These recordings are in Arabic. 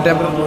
सारे टाइप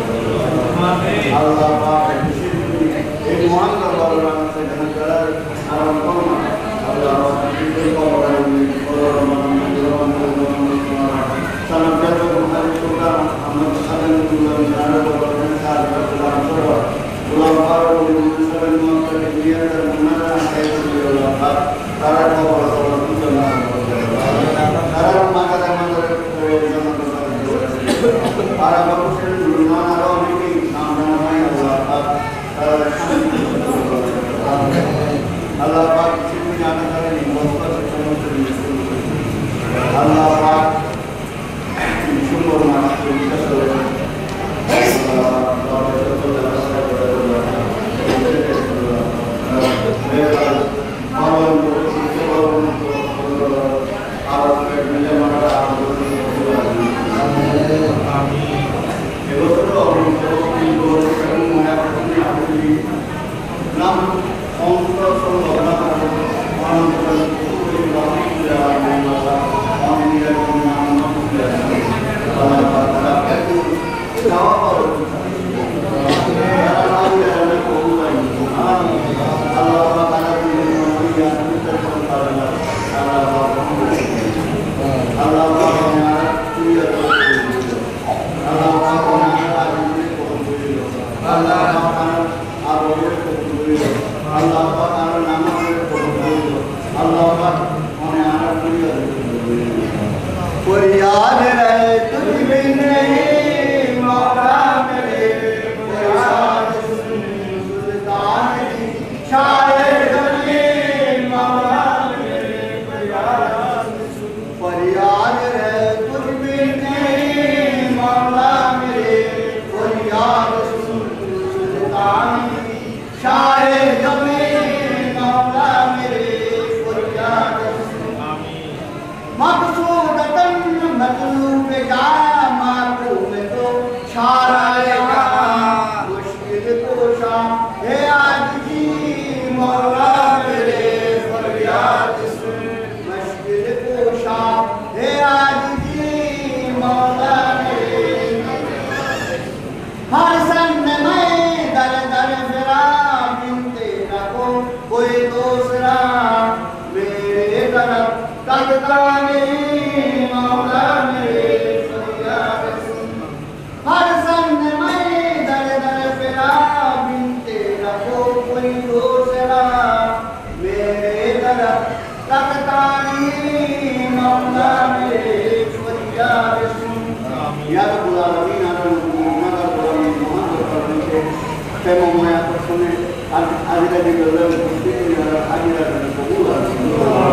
النبي بالله المسلمين أجرا مقبولا.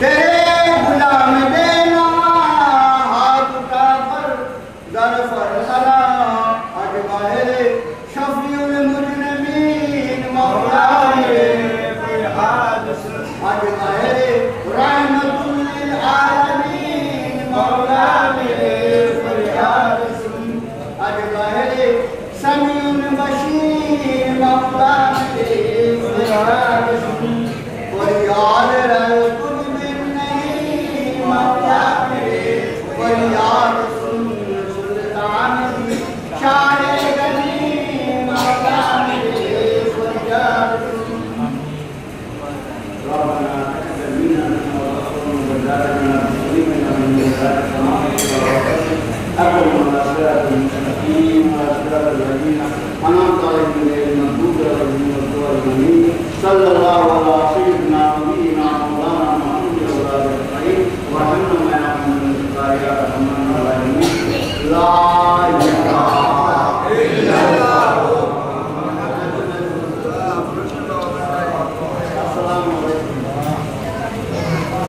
ترى غلام بينا هاتو كافر ذرفر سلام أجباه شفيع المجرمين مولاي في الحادث أجباه رحمة للعالمين مولاي في الحادث أجباه سميع بشير مولاي في الحادث وليعلم صلى الله عليه وسلم.